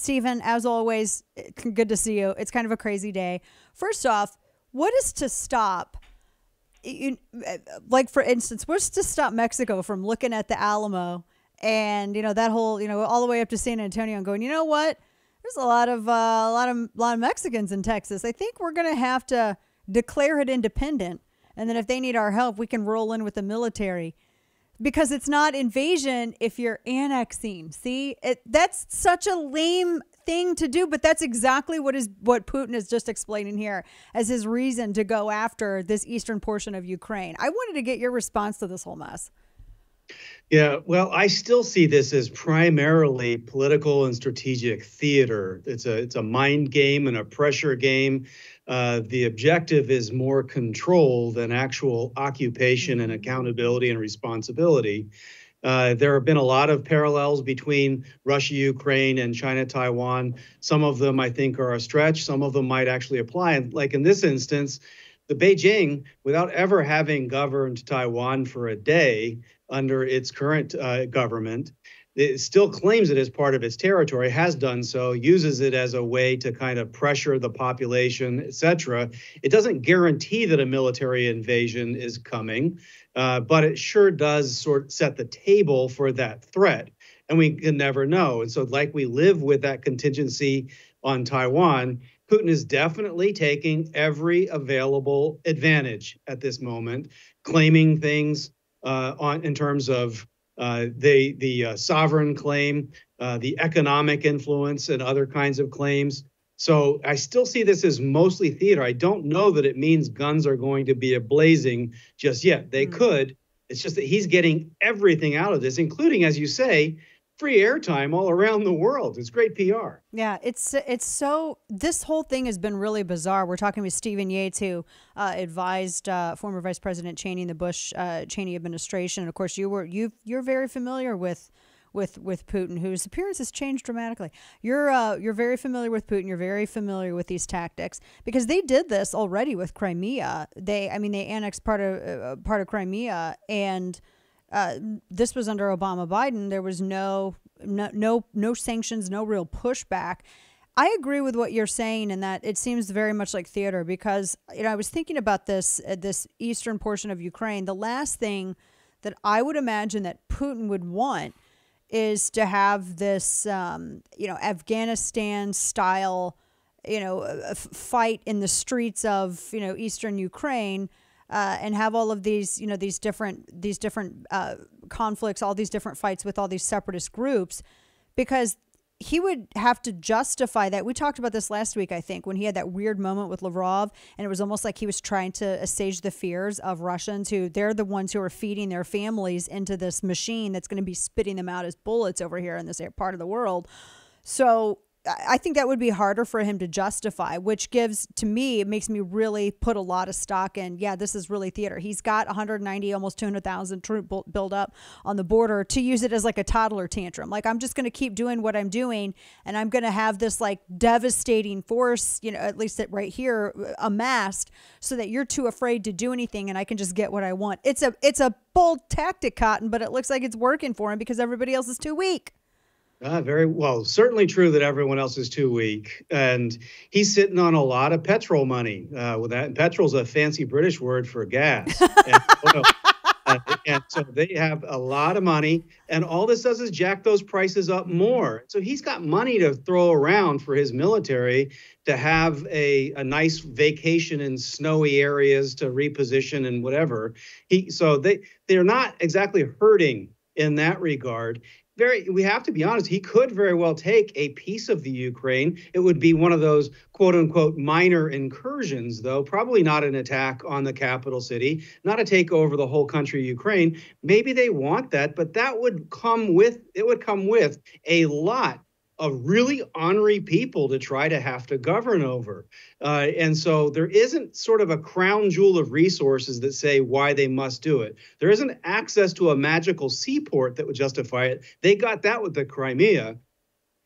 Stephen, as always, good to see you. It's kind of a crazy day. First off, what is to stop, like for instance, what's to stop Mexico from looking at the Alamo and, you know, that whole, you know, all the way up to San Antonio and going, you know what? There's a lot of Mexicans in Texas. I think we're going to have to declare it independent. And then if they need our help, we can roll in with the military, because it's not invasion if you're annexing. See, that's such a lame thing to do, but that's exactly what Putin is just explaining here as his reason to go after this eastern portion of Ukraine. I wanted to get your response to this whole mess. Yeah, well, I still see this as primarily political and strategic theater. It's a mind game and a pressure game. The objective is more control than actual occupation and accountability and responsibility. There have been a lot of parallels between Russia, Ukraine, and China, Taiwan. Some of them, I think, are a stretch. Some of them might actually apply. And like in this instance, the Beijing, without ever having governed Taiwan for a day under its current government, it still claims it as part of its territory, has done so, uses it as a way to kind of pressure the population, et cetera. It doesn't guarantee that a military invasion is coming, but it sure does sort of set the table for that threat. And we can never know. And so like we live with that contingency on Taiwan, Putin is definitely taking every available advantage at this moment, claiming things in terms of the sovereign claim, the economic influence, and other kinds of claims. So I still see this as mostly theater. I don't know that it means guns are going to be ablazing just yet. They could. It's just that he's getting everything out of this, including, as you say, free airtime all around the world. It's great PR. Yeah, it's so, this whole thing has been really bizarre. We're talking with Stephen Yates, who advised former Vice President Cheney in the Bush Cheney administration. And of course, you're very familiar with Putin, whose appearance has changed dramatically. You're very familiar with Putin. You're very familiar with these tactics, because they did this already with Crimea. They annexed part of Crimea, and this was under Obama Biden. There was no sanctions, no real pushback. I agree with what you're saying in that it seems very much like theater, because, you know, I was thinking about this eastern portion of Ukraine. The last thing that I would imagine that Putin would want is to have this, you know, Afghanistan style, you know, fight in the streets of, you know, eastern Ukraine. And have all of these, you know, these different conflicts, all these different fights with all these separatist groups, because he would have to justify that. We talked about this last week, I think, when he had that weird moment with Lavrov, and it was almost like he was trying to assuage the fears of Russians, who they're the ones who are feeding their families into this machine that's going to be spitting them out as bullets over here in this part of the world. So I think that would be harder for him to justify, which gives, to me, it makes me really put a lot of stock in, yeah, this is really theater. He's got 190, almost 200,000 troop build up on the border to use it as like a toddler tantrum. Like, I'm just going to keep doing what I'm doing, and I'm going to have this like devastating force, you know, at least that right here amassed, so that you're too afraid to do anything and I can just get what I want. It's a bold tactic, Cotton, but it looks like it's working for him because everybody else is too weak. Very well, certainly true that everyone else is too weak. And he's sitting on a lot of petrol money. With that, and petrol's a fancy British word for gas. And oil. And so they have a lot of money, and all this does is jack those prices up more. So he's got money to throw around for his military to have a nice vacation in snowy areas to reposition and whatever. So they're not exactly hurting in that regard. We have to be honest, he could very well take a piece of the Ukraine. It would be one of those quote unquote minor incursions, though, probably not an attack on the capital city, not a takeover of the whole country of Ukraine. Maybe they want that, but that would come with, it would come with a lot of really ornery people to try to have to govern over. And so there isn't sort of a crown jewel of resources that say why they must do it. There isn't access to a magical seaport that would justify it. They got that with the Crimea.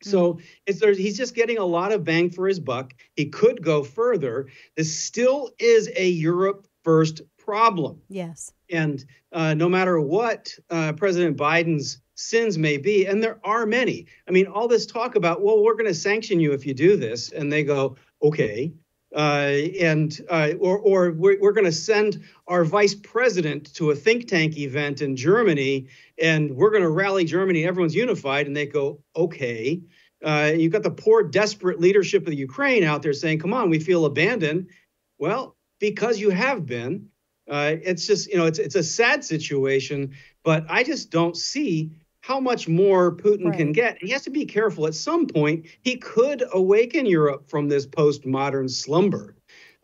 So he's just getting a lot of bang for his buck. He could go further. This still is a Europe first problem. Yes. And no matter what President Biden's sins may be, and there are many. I mean, all this talk about, well, we're going to sanction you if you do this, and they go, okay, or we're going to send our vice president to a think tank event in Germany, and we're going to rally Germany, everyone's unified, and they go, okay. You've got the poor, desperate leadership of the Ukraine out there saying, come on, we feel abandoned. Well, because you have been. It's just, you know, it's a sad situation, but I just don't see how much more Putin can get. And he has to be careful. At some point, he could awaken Europe from this postmodern slumber.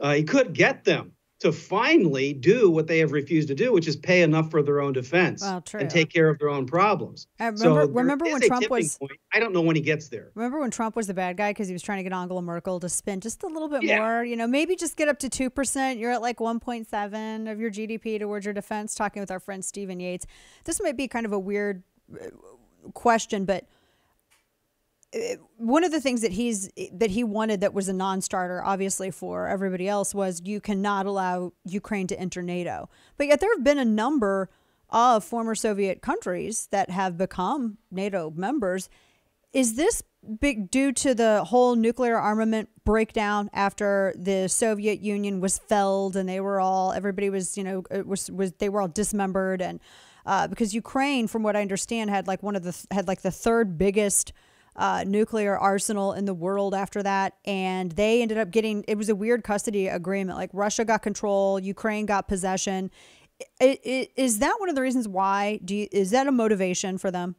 He could get them to finally do what they have refused to do, which is pay enough for their own defense and take care of their own problems. Remember when Trump was... I don't know when he gets there. Remember when Trump was the bad guy because he was trying to get Angela Merkel to spend just a little bit more, you know, maybe just get up to 2%. You're at like 1.7 of your GDP towards your defense, talking with our friend Stephen Yates. This might be kind of a weird question, but one of the things that he wanted that was a non-starter, obviously, for everybody else was you cannot allow Ukraine to enter NATO. But yet there have been a number of former Soviet countries that have become NATO members. Is this big due to the whole nuclear armament breakdown after the Soviet Union was felled and they were all, everybody was, you know, they were all dismembered? And because Ukraine, from what I understand, had like the third biggest nuclear arsenal in the world after that, and they ended up getting, it was a weird custody agreement, like Russia got control, Ukraine got possession. Is that one of the reasons why? Is that a motivation for them?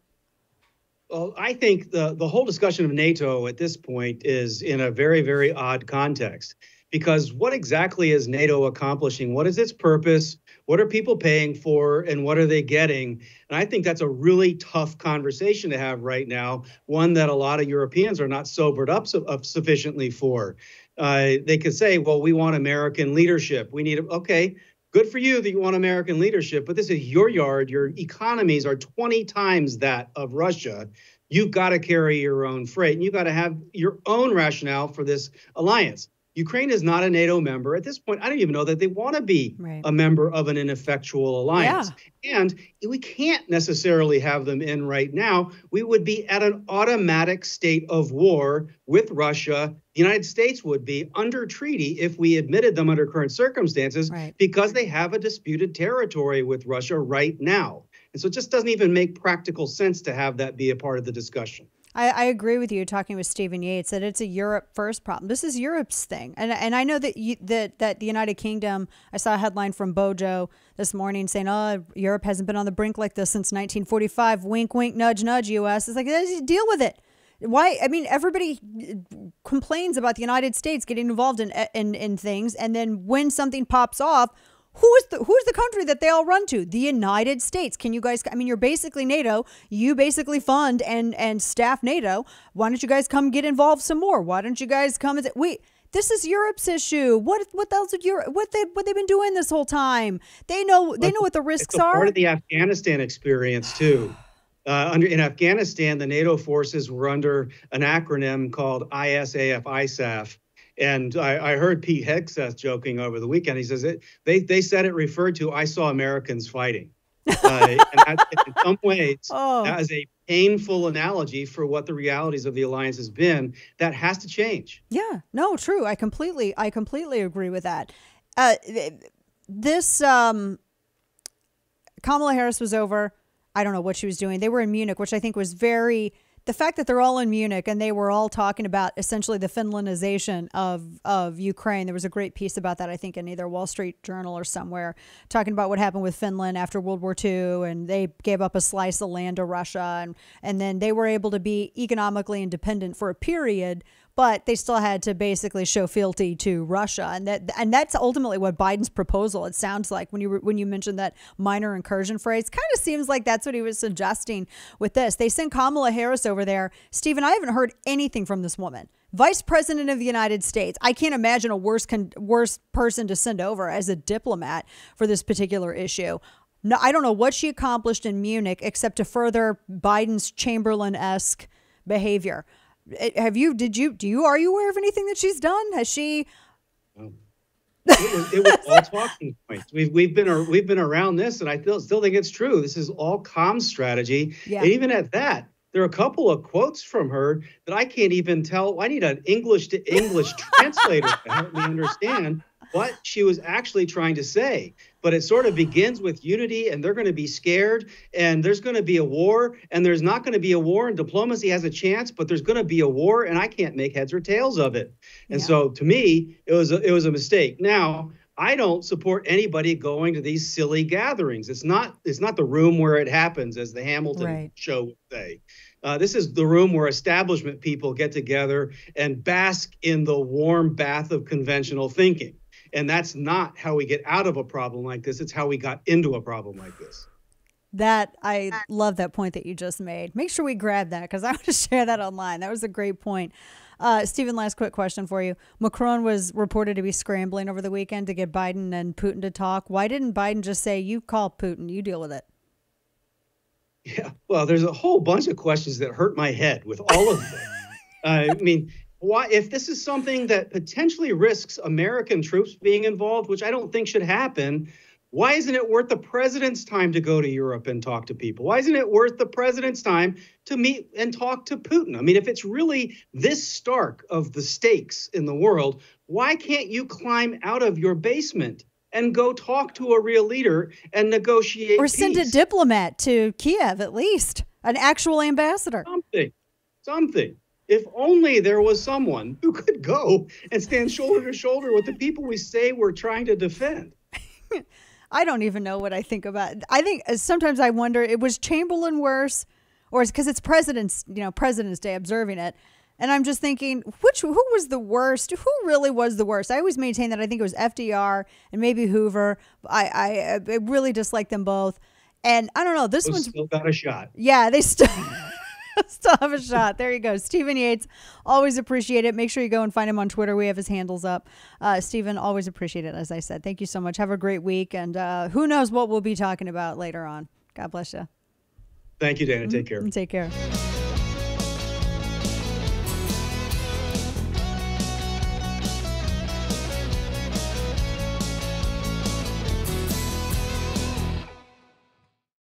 Well, I think the whole discussion of NATO at this point is in a very, very odd context, because what exactly is NATO accomplishing? What is its purpose? What are people paying for, and what are they getting? And I think that's a really tough conversation to have right now, one that a lot of Europeans are not sobered up sufficiently for. They could say, well, we want American leadership. We need, okay, good for you that you want American leadership, but this is your yard. Your economies are 20 times that of Russia. You've got to carry your own freight, and you've got to have your own rationale for this alliance. Ukraine is not a NATO member. At this point, I don't even know that they want to be a member of an ineffectual alliance. Yeah. And we can't necessarily have them in right now. We would be at an automatic state of war with Russia. The United States would be under treaty if we admitted them under current circumstances, because they have a disputed territory with Russia right now. And so it just doesn't even make practical sense to have that be a part of the discussion. I agree with you, talking with Stephen Yates, that it's a Europe first problem. This is Europe's thing. And I know that that the United Kingdom, I saw a headline from Bojo this morning saying, oh, Europe hasn't been on the brink like this since 1945. Wink, wink, nudge, nudge, U.S. It's like, deal with it. Why? I mean, everybody complains about the United States getting involved in things. And then when something pops off, who's the country that they all run to? The United States. Can you guys, I mean, you're basically NATO. You basically fund and staff NATO. Why don't you guys come get involved some more? Why don't you guys come and say, wait, this is Europe's issue. What else did Europe, what they've been doing this whole time? They know what the risks are. It's part of the Afghanistan experience too. In Afghanistan, the NATO forces were under an acronym called ISAF, ISAF. And I heard Pete Hegseth joking over the weekend. He says they said it referred to "I saw Americans fighting." And in some ways, that is a painful analogy for what the realities of the alliance has been. That has to change. Yeah, no, true. I completely agree with that. Kamala Harris was over. I don't know what she was doing. They were in Munich, which I think was very. The fact that they're all in Munich and they were all talking about essentially the Finlandization of Ukraine. There was a great piece about that, I think, in either Wall Street Journal or somewhere, talking about what happened with Finland after World War II, and they gave up a slice of land to Russia, and then they were able to be economically independent for a period, but they still had to basically show fealty to Russia. And that's ultimately what Biden's proposal, it sounds like, when you mentioned that minor incursion phrase, kind of seems like that's what he was suggesting with this. They sent Kamala Harris over there. Stephen, I haven't heard anything from this woman. Vice President of the United States. I can't imagine a worse person to send over as a diplomat for this particular issue. No, I don't know what she accomplished in Munich except to further Biden's Chamberlain-esque behavior. Are you aware of anything that she's done? Has she? It was all talking points. We've been around this, and I still think it's true. This is all comm strategy. Yeah. And even at that, there are a couple of quotes from her that I can't even tell. I need an English to English translator to help me understand what she was actually trying to say. But it sort of begins with unity, and they're going to be scared, and there's going to be a war, and there's not going to be a war, and diplomacy has a chance, but there's going to be a war, and I can't make heads or tails of it. And so to me, it was a mistake. Now, I don't support anybody going to these silly gatherings. It's not the room where it happens, as the Hamilton show would say. This is the room where establishment people get together and bask in the warm bath of conventional thinking. And that's not how we get out of a problem like this. It's how we got into a problem like this. That, I love that point that you just made. Make sure we grab that, because I want to share that online. That was a great point. Stephen, last quick question for you. Macron was reported to be scrambling over the weekend to get Biden and Putin to talk. Why didn't Biden just say, you call Putin, you deal with it? Yeah, well, there's a whole bunch of questions that hurt my head with all of them. I mean, why, if this is something that potentially risks American troops being involved, which I don't think should happen, why isn't it worth the president's time to go to Europe and talk to people? Why isn't it worth the president's time to meet and talk to Putin? I mean, if it's really this stark of the stakes in the world, why can't you climb out of your basement and go talk to a real leader and negotiate or send peace? A diplomat to Kiev, at least, an actual ambassador. Something. If only there was someone who could go and stand shoulder to shoulder with the people we say we're trying to defend. I don't even know what I think about it. I think sometimes I wonder, it was Chamberlain worse, or because it's President's Day, observing it. And I'm just thinking, who was the worst? Who really was the worst? I always maintain that I think it was FDR and maybe Hoover. I really dislike them both. And I don't know, this one's still got a shot. Yeah, they still... Still have a shot. There you go. Stephen Yates, always appreciate it. Make sure you go and find him on Twitter. We have his handles up. Stephen, always appreciate it, as I said. Thank you so much. Have a great week. And who knows what we'll be talking about later on. God bless you. Thank you, Dana. Take care. Take care.